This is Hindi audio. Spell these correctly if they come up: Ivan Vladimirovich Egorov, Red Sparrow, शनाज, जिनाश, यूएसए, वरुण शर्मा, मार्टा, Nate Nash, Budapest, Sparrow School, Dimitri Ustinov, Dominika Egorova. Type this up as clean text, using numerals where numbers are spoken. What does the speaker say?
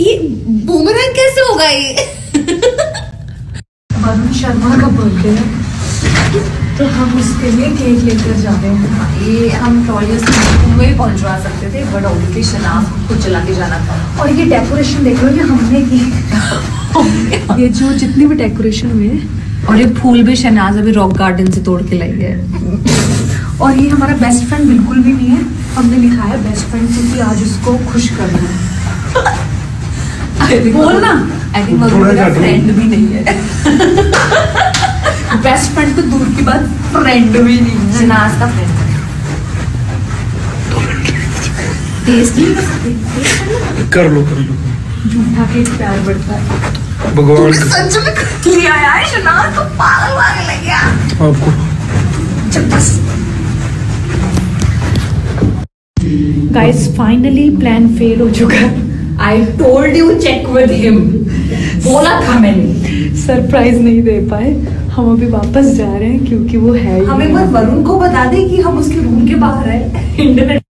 ये बूमरंग कैसे होगा ये? वरुण शर्मा का बर्थडे है तो हम उसके लिए केक लेकर जा रहे हैं। ये हम ट्रॉली में पहुंचवा सकते थे बट ऑब्वियसली शनाज को चला के जाना था। और ये डेकोरेशन देख लो, ये हमने की, ये जो जितनी भी डेकोरेशन हुई है, और ये फूल भी शनाज अभी रॉक गार्डन से तोड़ के लाई है। और ये हमारा बेस्ट फ्रेंड बिल्कुल भी नहीं है, हमने लिखा है बेस्ट फ्रेंड क्योंकि आज उसको खुश करना है। बोल ना, आई थिंक मेरा फ्रेंड भी नहीं है। बेस्ट फ्रेंड तो दूर की बात, फ्रेंड भी नहीं है। जिनाश का फ्रेंड कर लो झूठा के प्यार बढ़ता है। भगवान सच में लिया यार, शनाज तो पागल वागल लग गया आपको। चल बस गाइस, फाइनली प्लान फेल हो चुका। I told you check with him, बोला था मैंने। सरप्राइज नहीं दे पाए, हम अभी वापस जा रहे हैं क्योंकि वो है ही। हमें बस वरुण को बता दे कि हम उसके रूम के बाहर हैं। इंटरनेट